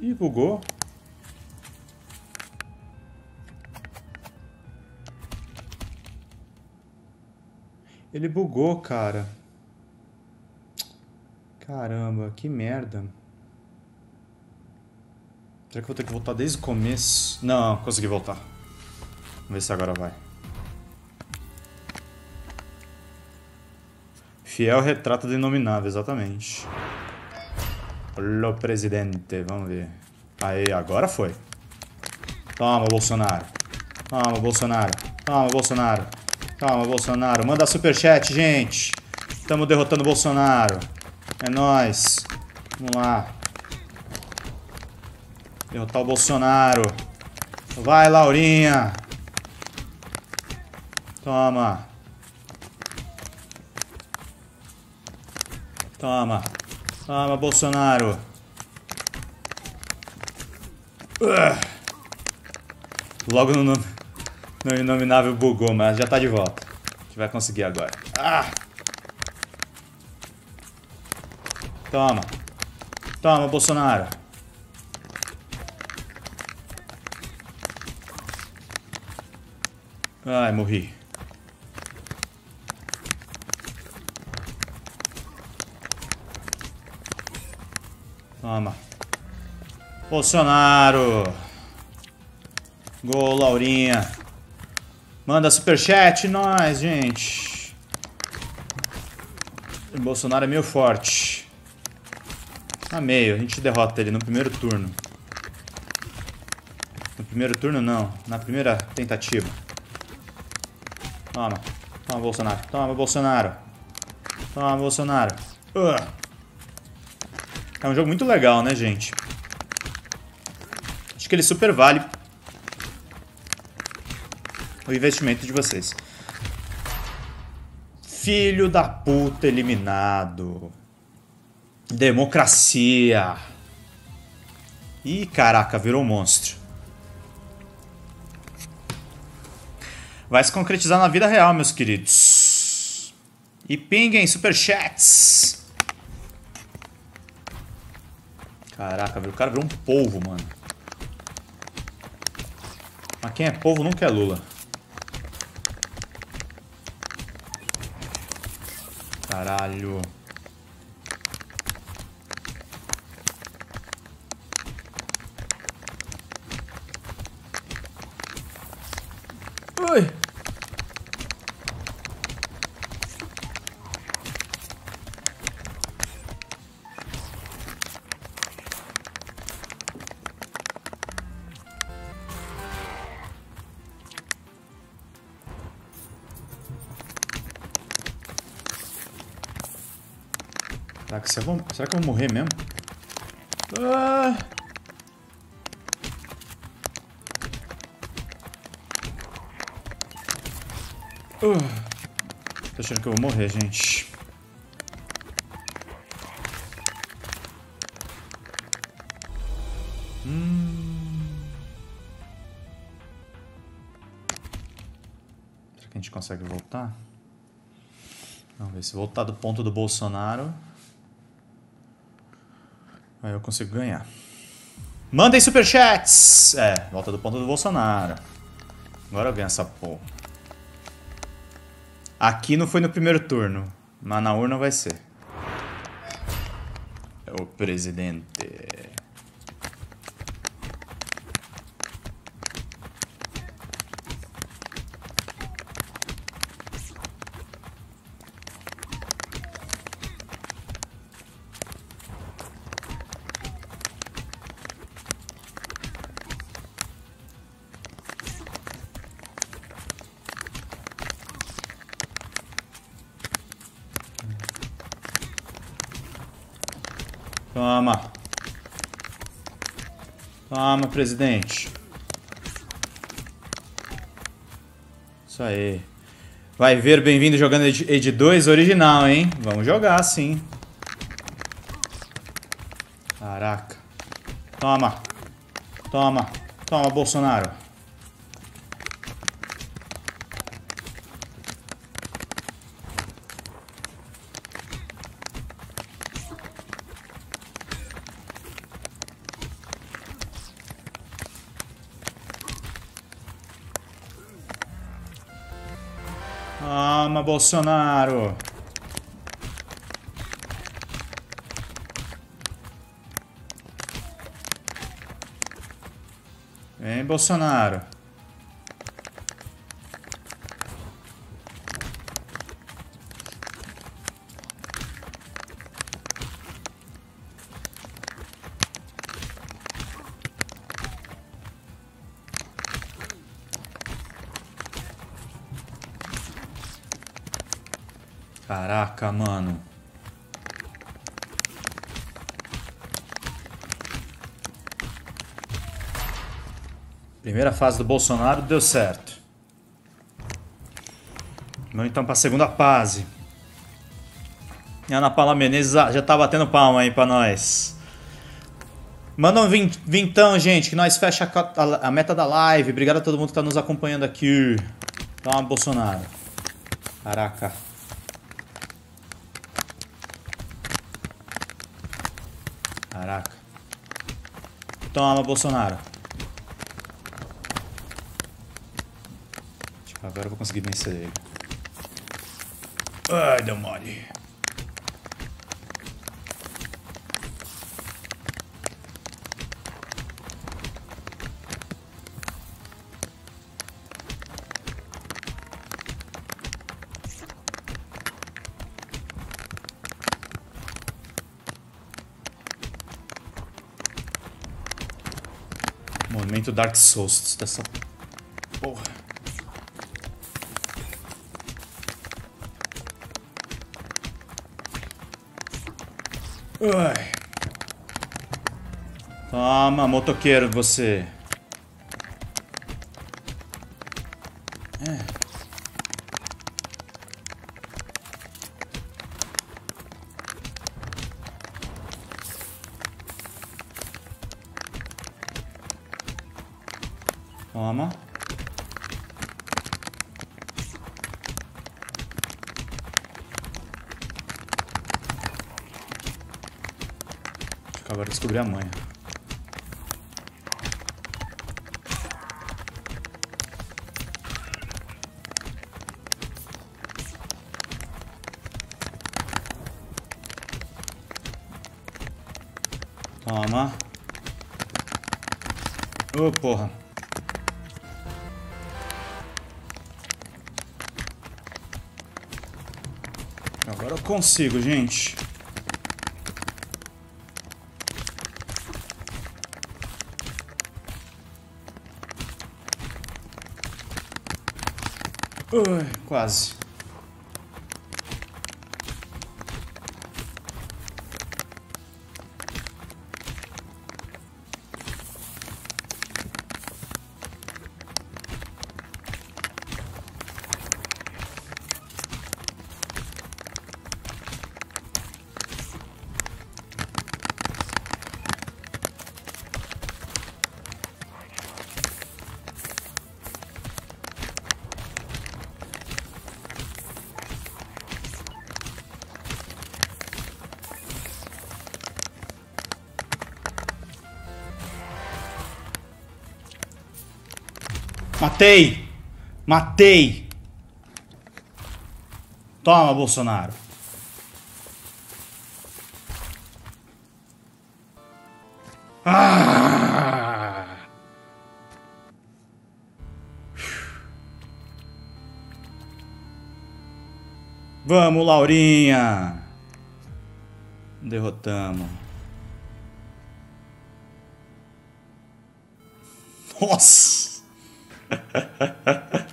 Ih, bugou. Ele bugou, cara. Caramba, que merda. Será que eu vou ter que voltar desde o começo? Não, consegui voltar. Vamos ver se agora vai. Fiel retrato do inominável, exatamente. Olá, presidente. Vamos ver. Aí, agora foi. Toma, Bolsonaro. Toma, Bolsonaro. Toma, Bolsonaro. Calma, Bolsonaro. Manda superchat, gente. Estamos derrotando o Bolsonaro. É nóis. Vamos lá. Derrotar o Bolsonaro. Vai, Laurinha. Toma. Toma. Toma, Bolsonaro. Logo no nome. Não, o inominável bugou, mas já tá de volta. A gente vai conseguir agora. Ah! Toma. Toma, Bolsonaro. Ai, morri. Toma. Bolsonaro. Gol, Laurinha. Manda superchat, nós, gente. O Bolsonaro é meio forte. Tá meio, a gente derrota ele no primeiro turno. No primeiro turno não, na primeira tentativa. Toma, toma, Bolsonaro, toma, Bolsonaro. Toma, Bolsonaro. É um jogo muito legal, né, gente? Acho que ele super vale o investimento de vocês. Filho da puta eliminado. Democracia. Ih, caraca, virou um monstro. Vai se concretizar na vida real, meus queridos. E pinguem superchats. Caraca, o cara virou um polvo, mano. Mas quem é polvo nunca é Lula. Caralho. Oi. Será que eu vou morrer mesmo? Ah. Tô achando que eu vou morrer, gente. Será que a gente consegue voltar? Vamos ver se voltar do ponto do Bolsonaro. Aí eu consigo ganhar. Mandem superchats! É, volta do ponto do Bolsonaro. Agora eu ganho essa porra. Aqui não foi no primeiro turno, mas na urna vai ser. É o presidente. Toma. Toma, presidente. Isso aí. Vai ver, bem-vindo jogando Ed 2 original, hein? Vamos jogar, sim. Caraca. Toma. Toma. Toma, Bolsonaro. Bolsonaro. Vem, Bolsonaro. Caraca, mano. Primeira fase do Bolsonaro deu certo. Vamos então para a segunda fase. E a Ana Paula Menezes já tá batendo palma aí para nós. Manda um vintão, gente, que nós fecha a meta da live. Obrigado a todo mundo que tá nos acompanhando aqui. Toma, Bolsonaro. Caraca. Caraca. Toma, Bolsonaro. Acho que agora eu vou conseguir vencer ele. Ai, deu mole. Dark Souls dessa porra. Ai. Toma, motoqueiro, você. Toma. Acho que agora descobri a manha. Toma. Ô, porra. Agora eu consigo, gente. Ui, quase. Matei! Matei! Toma, Bolsonaro! Ah! Vamos, Laurinha! Derrotamos. Nossa!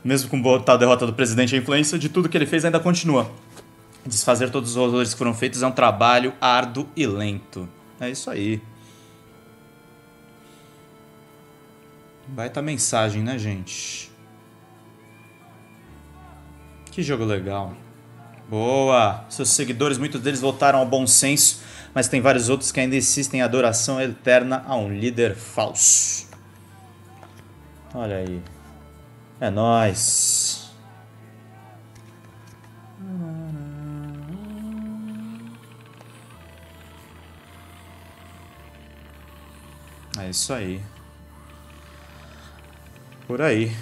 Mesmo com a derrota do presidente, a influência de tudo que ele fez ainda continua. Desfazer todos os horrores que foram feitos é um trabalho árduo e lento. É isso aí. Baita mensagem, né, gente? Que jogo legal. Boa! Seus seguidores, muitos deles voltaram ao bom senso, mas tem vários outros que ainda insistem em adoração eterna a um líder falso. Olha aí. É nóis. É isso aí. Por aí.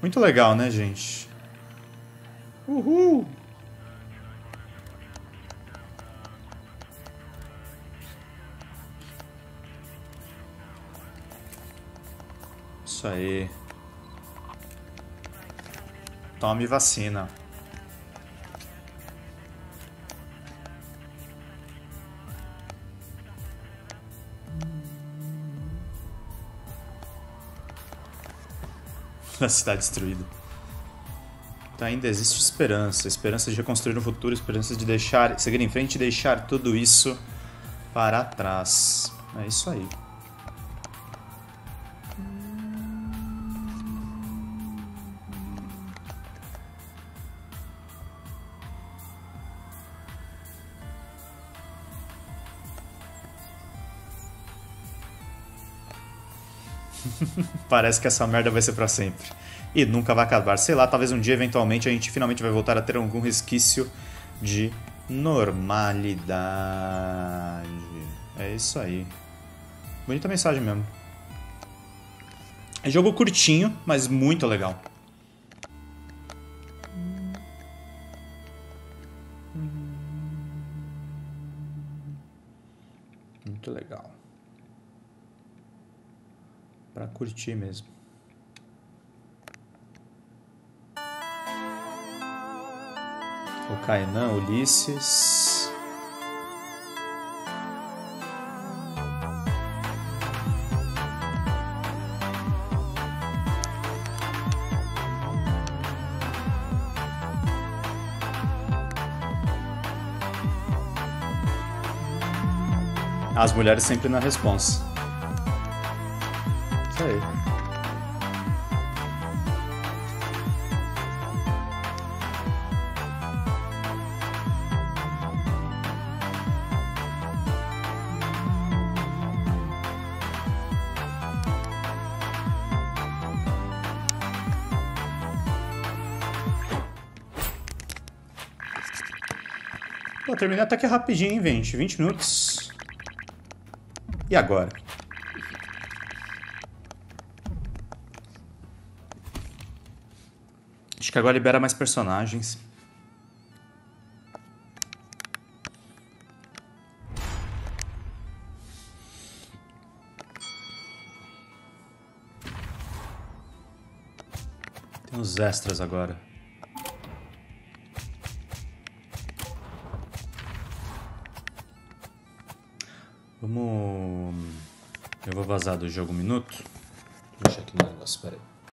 Muito legal, né, gente? Uhul! Isso aí. Tome vacina. A cidade destruída. Então ainda existe esperança. Esperança de reconstruir um futuro. Esperança de deixar, seguir em frente e deixar tudo isso para trás. É isso aí. Parece que essa merda vai ser pra sempre. E nunca vai acabar. Sei lá, talvez um dia, eventualmente, a gente finalmente vai voltar a ter algum resquício de normalidade. É isso aí. Bonita mensagem mesmo. É jogo curtinho, mas muito legal. Muito legal. Pra curtir mesmo. O Kainan, Ulisses. As mulheres sempre na responsa. Pô, terminei até que é rapidinho, hein, gente? 20 minutos. E agora? Acho que agora libera mais personagens. Tem uns extras agora. Vamos... Eu vou vazar do jogo um minuto. Deixa aqui no negócio, peraí.